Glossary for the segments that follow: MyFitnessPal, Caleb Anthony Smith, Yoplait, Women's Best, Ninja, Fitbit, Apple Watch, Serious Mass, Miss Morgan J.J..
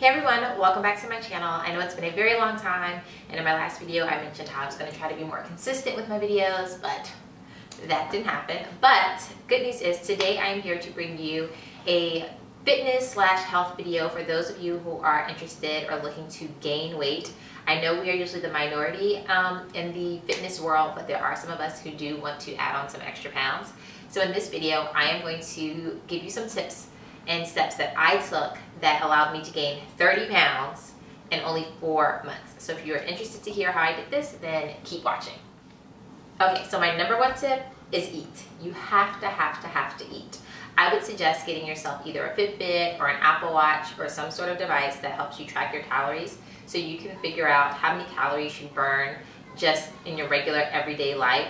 Hey everyone, welcome back to my channel. I know it's been a very long time, and in my last video I mentioned how I was going to try to be more consistent with my videos, but that didn't happen. But good news is today I am here to bring you a fitness / health video for those of you who are interested or looking to gain weight. I know we are usually the minority in the fitness world, but there are some of us who do want to add on some extra pounds. So in this video I am going to give you some tips and steps that I took that allowed me to gain 30 pounds in only 4 months. So if you're interested to hear how I did this, then keep watching. Okay, so my #1 tip is eat. You have to eat. I would suggest getting yourself either a Fitbit or an Apple Watch or some sort of device that helps you track your calories so you can figure out how many calories you burn just in your regular everyday life,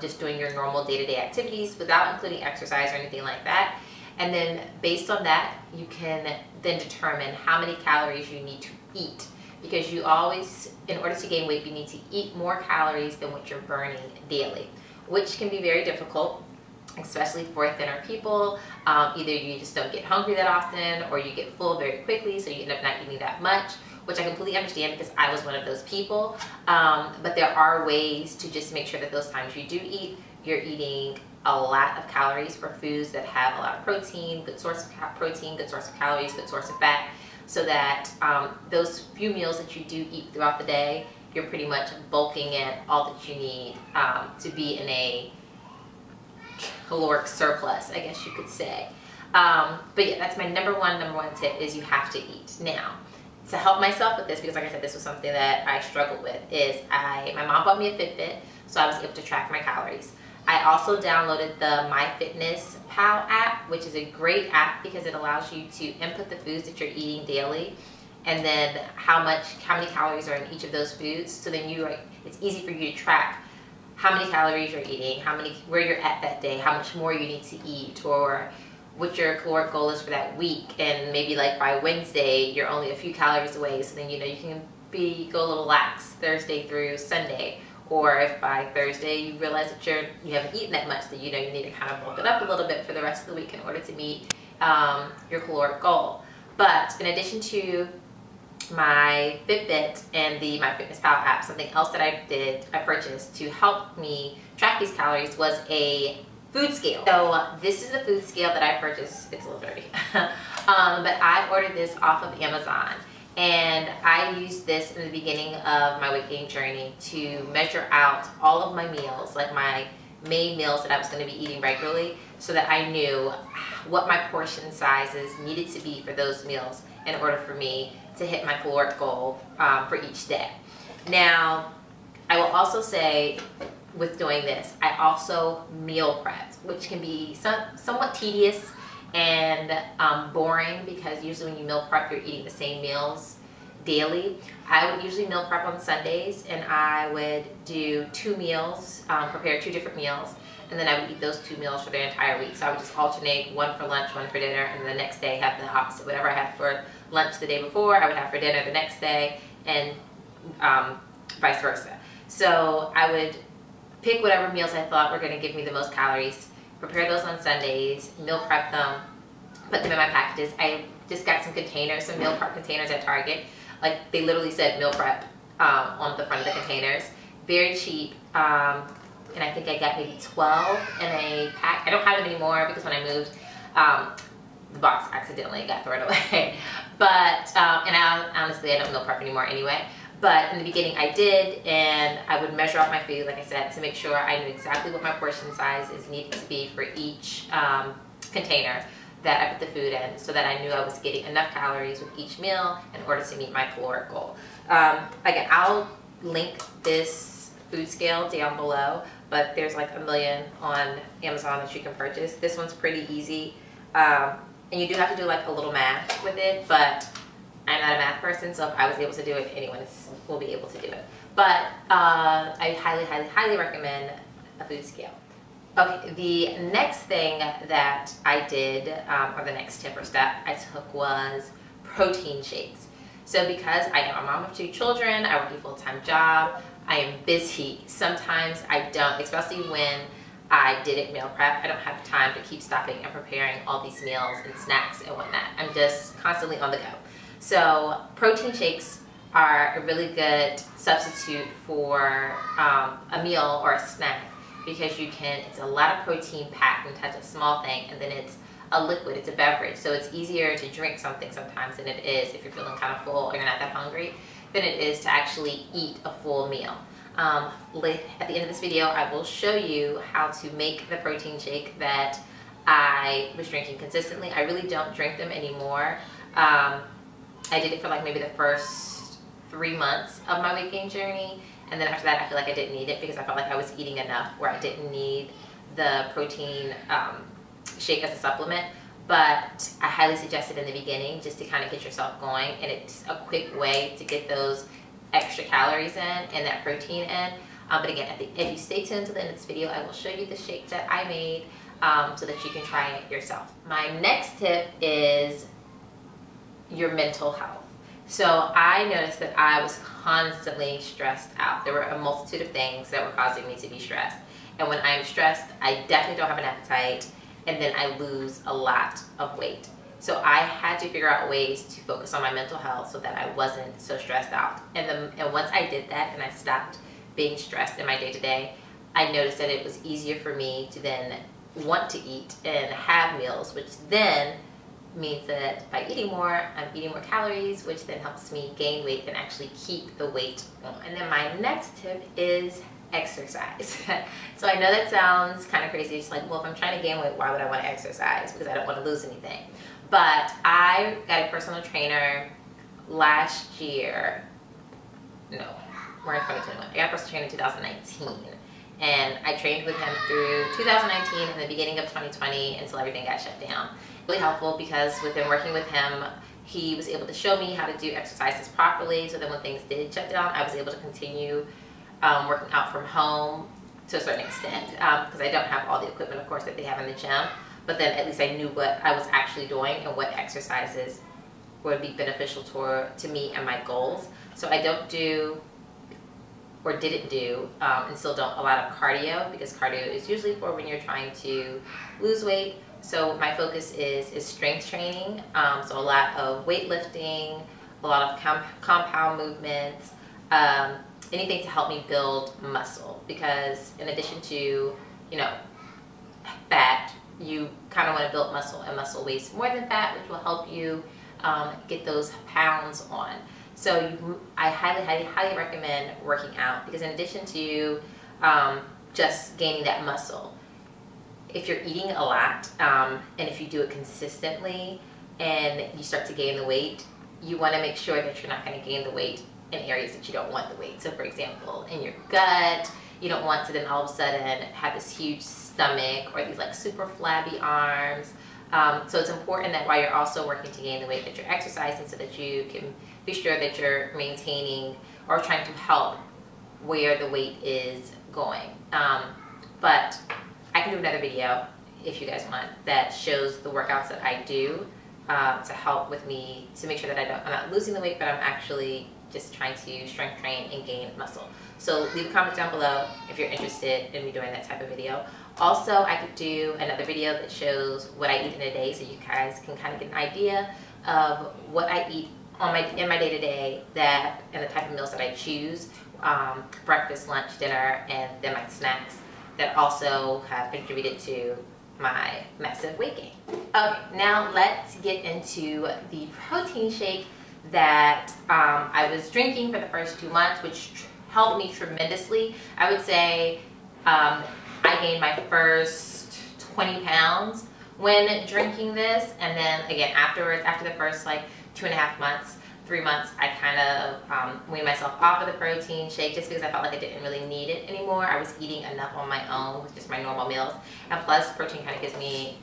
just doing your normal day-to-day activities without including exercise or anything like that. And then based on that, you can then determine how many calories you need to eat, because you always, in order to gain weight, you need to eat more calories than what you're burning daily, which can be very difficult, especially for thinner people. Either you just don't get hungry that often, or you get full very quickly, so you end up not eating that much, which I completely understand because I was one of those people. But there are ways to just make sure that those times you do eat, you're eating a lot of calories for foods that have a lot of protein, good source of protein, good source of calories, good source of fat, so that those few meals that you do eat throughout the day, you're pretty much bulking in all that you need to be in a caloric surplus, I guess you could say. But yeah, that's my number one tip, is you have to eat. Now, to help myself with this, because like I said, this was something that I struggled with, is my mom bought me a Fitbit, so I was able to track my calories. I also downloaded the MyFitnessPal app, which is a great app because it allows you to input the foods that you're eating daily and then how many calories are in each of those foods. So then it's easy for you to track how many calories you're eating, where you're at that day, how much more you need to eat, or what your caloric goal is for that week. And maybe like by Wednesday, you're only a few calories away. So then, you know, you can go a little lax Thursday through Sunday. Or if by Thursday you realize that you haven't eaten that much, then you know you need to kind of bulk it up a little bit for the rest of the week in order to meet your caloric goal. But in addition to my Fitbit and the MyFitnessPal app, something else that I purchased to help me track these calories was a food scale. So this is the food scale that I purchased. It's a little dirty, but I ordered this off of Amazon. And I used this in the beginning of my weight gain journey to measure out all of my meals, like my main meals that I was going to be eating regularly, so that I knew what my portion sizes needed to be for those meals in order for me to hit my caloric goal for each day. Now, I will also say, with doing this, I also meal prepped, which can be somewhat tedious and boring, because usually when you meal prep, you're eating the same meals daily. I would usually meal prep on Sundays, and I would do 2 meals, prepare 2 different meals, and then I would eat those 2 meals for the entire week. So I would just alternate 1 for lunch, 1 for dinner, and the next day have the opposite. Whatever I had for lunch the day before, I would have for dinner the next day, and vice versa. So I would pick whatever meals I thought were going to give me the most calories, prepare those on Sundays, meal prep them, put them in my packages. I just got some containers, some meal prep containers at Target. Like, they literally said meal prep on the front of the containers. Very cheap, and I think I got maybe 12 in a pack. I don't have it anymore because when I moved, the box accidentally got thrown away. But, and honestly, I don't meal prep anymore anyway. But in the beginning I did, and I would measure out my food, like I said, to make sure I knew exactly what my portion size is needed to be for each container that I put the food in, so that I knew I was getting enough calories with each meal in order to meet my caloric goal. Again, I'll link this food scale down below, but there's like a million on Amazon that you can purchase. This one's pretty easy, and you do have to do like a little math with it, but I'm not a math person, so if I was able to do it, anyone will be able to do it. But I highly recommend a food scale. Okay, the next thing that I did, or the next tip or step I took, was protein shakes. So because I am a mom of 2 children, I work a full-time job, I am busy. Sometimes I don't, especially when I didn't meal prep, I don't have time to keep stopping and preparing all these meals and snacks and whatnot. I'm just constantly on the go. So protein shakes are a really good substitute for a meal or a snack, because you can, it's a lot of protein packed into such a small thing, and then it's a liquid, it's a beverage, so it's easier to drink something sometimes than it is, if you're feeling kind of full or you're not that hungry, than it is to actually eat a full meal. At the end of this video, I will show you how to make the protein shake that I was drinking consistently. I really don't drink them anymore. I did it for like maybe the first 3 months of my weight gain journey, and then after that I feel like I didn't need it, because I felt like I was eating enough where I didn't need the protein shake as a supplement. But I highly suggest it in the beginning, just to kind of get yourself going, and it's a quick way to get those extra calories in and that protein in. But again, if you stay tuned to the end of this video, I will show you the shake that I made, so that you can try it yourself. My next tip is your mental health. So I noticed that I was constantly stressed out. There were a multitude of things that were causing me to be stressed. And when I'm stressed, I definitely don't have an appetite, and then I lose a lot of weight. So I had to figure out ways to focus on my mental health so that I wasn't so stressed out. And once I did that and I stopped being stressed in my day-to-day, I noticed that it was easier for me to then want to eat and have meals, which then means that by eating more, I'm eating more calories, which then helps me gain weight and actually keep the weight on. And then my next tip is exercise. So I know that sounds kind of crazy. It's like, well, if I'm trying to gain weight, why would I want to exercise? Because I don't want to lose anything. But I got a personal trainer last year. No, we're in 2021. I got a personal trainer in 2019. And I trained with him through 2019 and the beginning of 2020 until everything got shut down. Really helpful, because within working with him, he was able to show me how to do exercises properly, so then when things did shut down, I was able to continue working out from home to a certain extent, because I don't have all the equipment, of course, that they have in the gym, but then at least I knew what I was actually doing and what exercises would be beneficial to me and my goals. So I don't do, or didn't do, and still don't, a lot of cardio, because cardio is usually for when you're trying to lose weight. So my focus is strength training, so a lot of weightlifting, a lot of compound movements, anything to help me build muscle, because in addition to, you know, fat, you kind of want to build muscle, and muscle weighs more than fat, which will help you get those pounds on. So I highly recommend working out, because in addition to just gaining that muscle, if you're eating a lot and if you do it consistently and you start to gain the weight, you want to make sure that you're not going to gain the weight in areas that you don't want the weight. So for example, in your gut, you don't want to then all of a sudden have this huge stomach or these like super flabby arms. So it's important that while you're also working to gain the weight, that you're exercising, so that you can be sure that you're maintaining or trying to help where the weight is going. But I can do another video, if you guys want, that shows the workouts that I do to help with me, to make sure that I'm not losing the weight, but I'm actually just trying to strength train and gain muscle. So leave a comment down below if you're interested in me doing that type of video. Also, I could do another video that shows what I eat in a day, so you guys can kind of get an idea of what I eat in my day-to-day, that and the type of meals that I choose, breakfast, lunch, dinner, and then my snacks, that also have contributed to my massive weight gain. Okay, now let's get into the protein shake that I was drinking for the first 2 months, which helped me tremendously. I would say I gained my first 20 pounds when drinking this, and then again afterwards, after the first like 2.5 months, 3 months, I kind of weaned myself off of the protein shake, just because I felt like I didn't really need it anymore. I was eating enough on my own with just my normal meals, and plus protein kind of gives me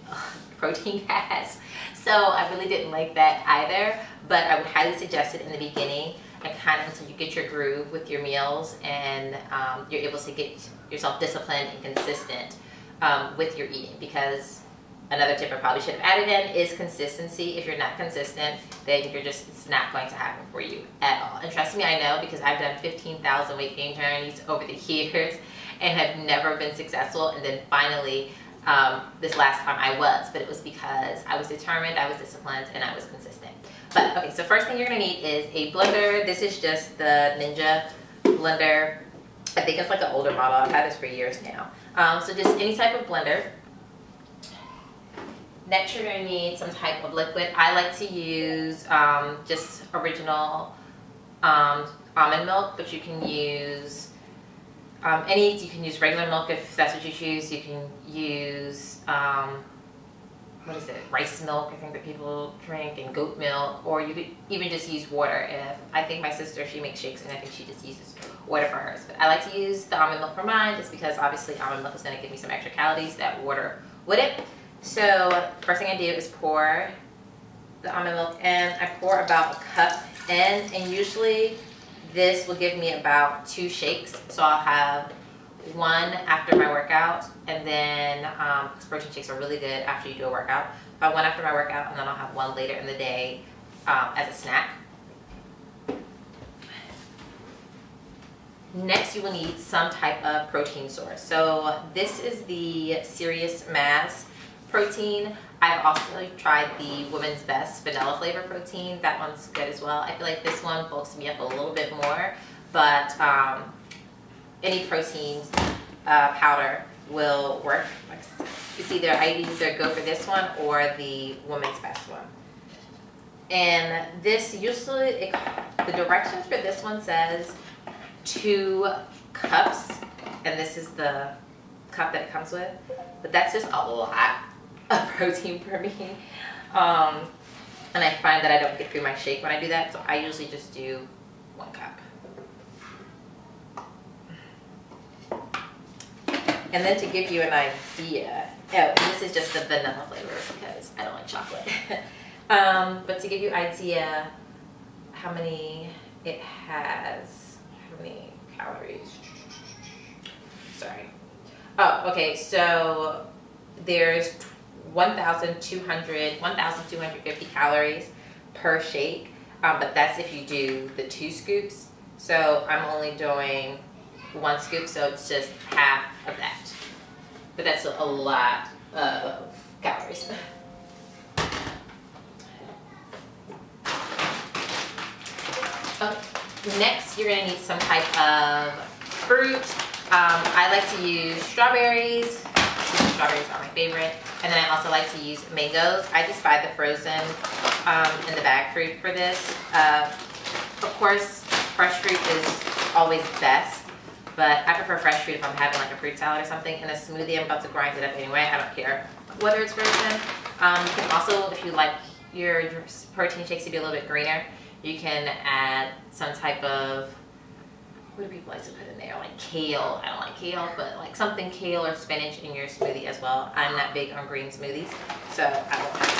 protein gas, so I really didn't like that either. But I would highly suggest it in the beginning, and kind of until you get your groove with your meals, and you're able to get yourself disciplined and consistent with your eating. Because another tip I probably should have added in is consistency. If you're not consistent, then you're just, it's not going to happen for you at all. And trust me, I know, because I've done 15,000 weight gain journeys over the years and have never been successful. And then finally, this last time I was, but it was because I was determined, I was disciplined, and I was consistent. But okay, so first thing you're gonna need is a blender. This is just the Ninja blender. I think it's like an older model. I've had this for years now. So just any type of blender. Next, you're gonna need some type of liquid. I like to use just original almond milk, but you can use any. You can use regular milk if that's what you choose. You can use what is it? Rice milk, I think that people drink, and goat milk, or you could even just use water. If I think my sister, she makes shakes, and I think she just uses water for hers. But I like to use the almond milk for mine, just because obviously almond milk is going to give me some extra calories that water wouldn't. So first thing I do is pour the almond milk in. I pour about a cup in, and usually this will give me about 2 shakes. So I'll have one after my workout, and then protein shakes are really good after you do a workout. But one after my workout, and then I'll have one later in the day as a snack. Next, you will need some type of protein source. So this is the Serious Mass protein. I've also tried the Women's Best vanilla flavor protein. That one's good as well. I feel like this one bulks me up a little bit more, but any protein powder will work. It's I either go for this one or the Women's Best one. And this usually, the directions for this one says 2 cups, and this is the cup that it comes with. But that's just a lot of protein for me. And I find that I don't get through my shake when I do that, so I usually just do 1 cup. And then to give you an idea, oh, and this is just the vanilla flavor because I don't like chocolate. But to give you an idea how many it has, how many calories, sorry. Oh, okay, so there's 1,250 calories per shake, but that's if you do the 2 scoops. So I'm only doing 1 scoop, so it's just half of that. But that's a lot of calories. Okay. Next, you're gonna need some type of fruit. I like to use strawberries. Strawberries are my favorite. And then I also like to use mangoes. I just buy the frozen in the bag fruit for this. Of course, fresh fruit is always best. But I prefer fresh fruit if I'm having like a fruit salad or something. In a smoothie, I'm about to grind it up anyway. I don't care whether it's frozen. You can also, if you like your protein shakes to be a little bit greener, you can add some type of, what do people like to put in there? Like kale. I don't like kale, but like something kale or spinach in your smoothie as well. I'm not big on green smoothies, so I don't have that.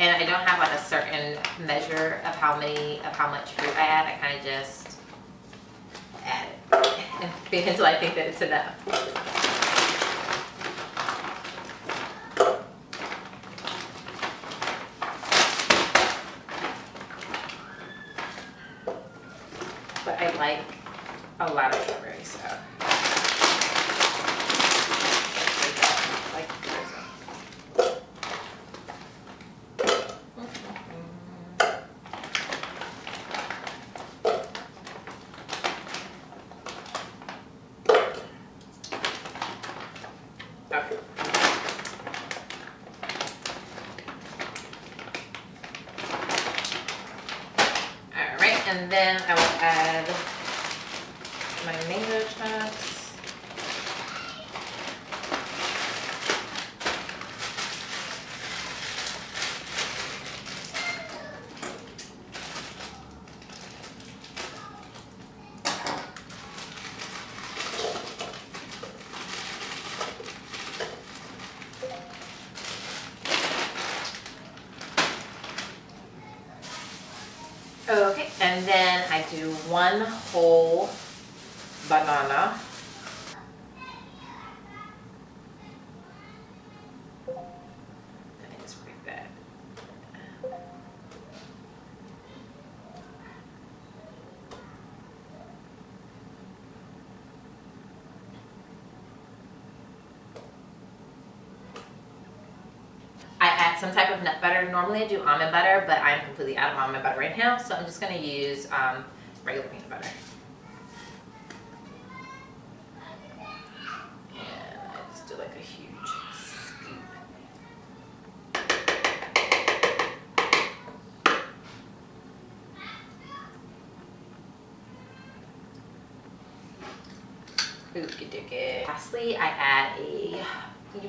And I don't have like a certain measure of how much fruit I add. I kind of just add it until I think that it's enough. But I like a lot of strawberries, so and then I will add my mango chunks. Okay, and then I do 1 whole banana. Let me just break that. I add some type of nut butter. Normally I do almond butter, but I'm completely out of almond butter right now, so I'm just going to use regular peanut butter. And I just do like a huge scoop. Ookie dookie. Lastly, I add a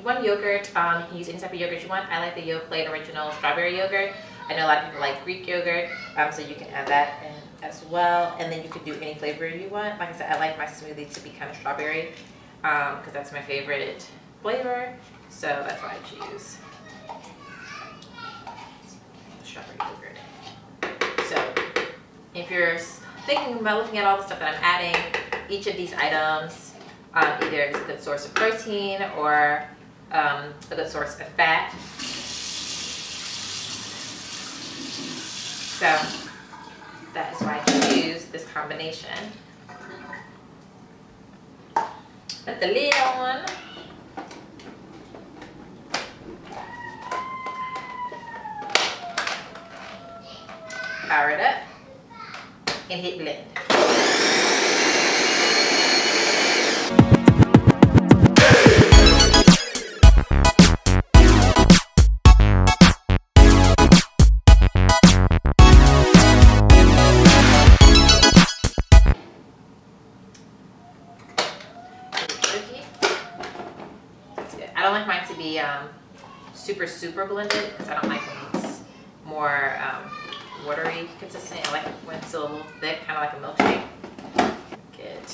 one yogurt. You can use any type of yogurt you want. I like the Yoplait original strawberry yogurt. I know a lot of people like Greek yogurt, so you can add that in as well. And then you can do any flavor you want. Like I said, I like my smoothie to be kind of strawberry because that's my favorite flavor. So that's why I choose strawberry yogurt. So if you're thinking about looking at all the stuff that I'm adding, each of these items either is a good source of protein or a good source of fat. So that is why I use this combination. Put the lid on. Power it up and hit blend. Super blended because I don't like when it's more watery consistent. I like it when it's a little thick, kind of like a milkshake. Good.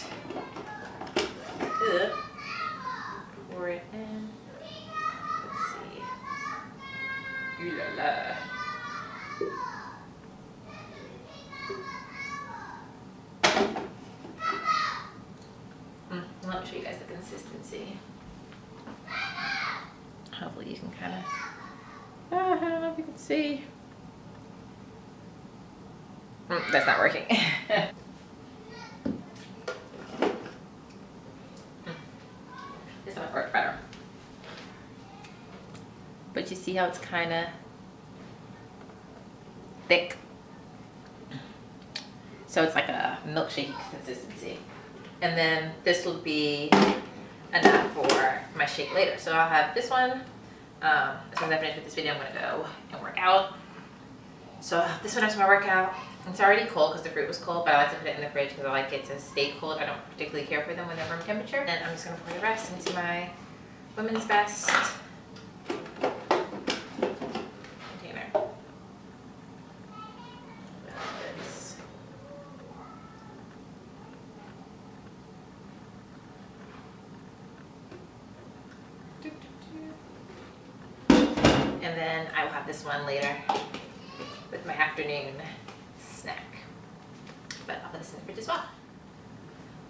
Pour it in. Let's see. Ooh la la. I'll show you guys the consistency. Hopefully you can kind of. I don't know if you can see. That's not working. This one worked better. But you see how it's kind of thick? So it's like a milkshake consistency. And then this will be enough for my shake later. So I'll have this one. As soon as I finish with this video, I'm going to go and work out. So this one after my workout, it's already cold because the fruit was cold, but I like to put it in the fridge because I like it to stay cold. I don't particularly care for them when they're room temperature. And I'm just going to pour the rest into my Women's Best container. And then I will have this one later with my afternoon snack. But I'll put this in the fridge as well.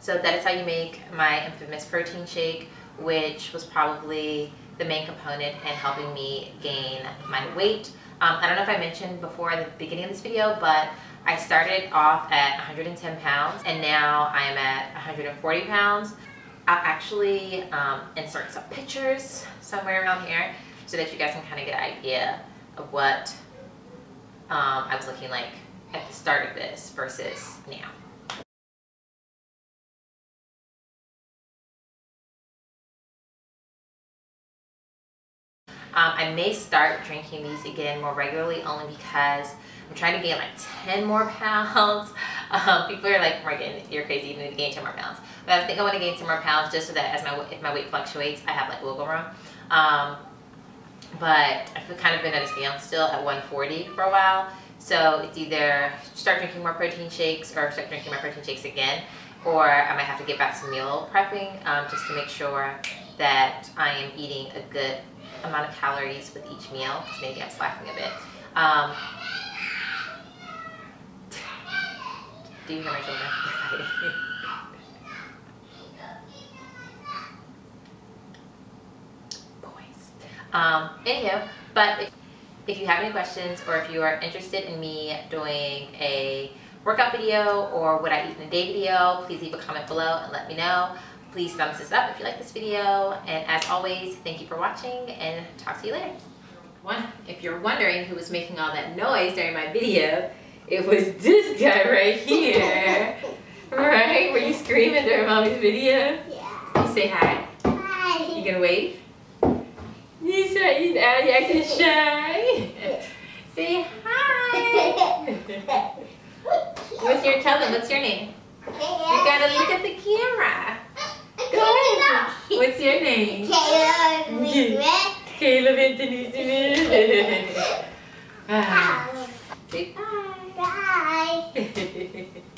So that is how you make my infamous protein shake, which was probably the main component in helping me gain my weight. I don't know if I mentioned before at the beginning of this video, but I started off at 110 pounds and now I am at 140 pounds. I'll actually insert some pictures somewhere around here, so that you guys can kind of get an idea of what I was looking like at the start of this versus now. I may start drinking these again more regularly only because I'm trying to gain like 10 more pounds. People are like, Morgan, you're crazy, you need to gain 10 more pounds. But I think I want to gain 10 more pounds just so that as if my weight fluctuates, I have like wiggle room. But I've kind of been at a standstill at 140 for a while. So it's either start drinking more protein shakes or start drinking my protein shakes again, or I might have to get back to meal prepping just to make sure that I am eating a good amount of calories with each meal, because maybe I'm slacking a bit. Do you hear my children? They're fighting. Anyhow, but if you have any questions or if you are interested in me doing a workout video or what I eat in a day video, please leave a comment below and let me know. Please thumbs this up if you like this video. And as always, thank you for watching and talk to you later. if you're wondering who was making all that noise during my video, it was this guy right here. Right? Were you screaming during mommy's video? Yeah. You say hi. Hi. You gonna wave? You say, now you're acting shy. Say hi. Tell them, what's your name? You gotta look at the camera. Go ahead. What's your name? Caleb. Caleb Anthony Smith. Say bye. Bye.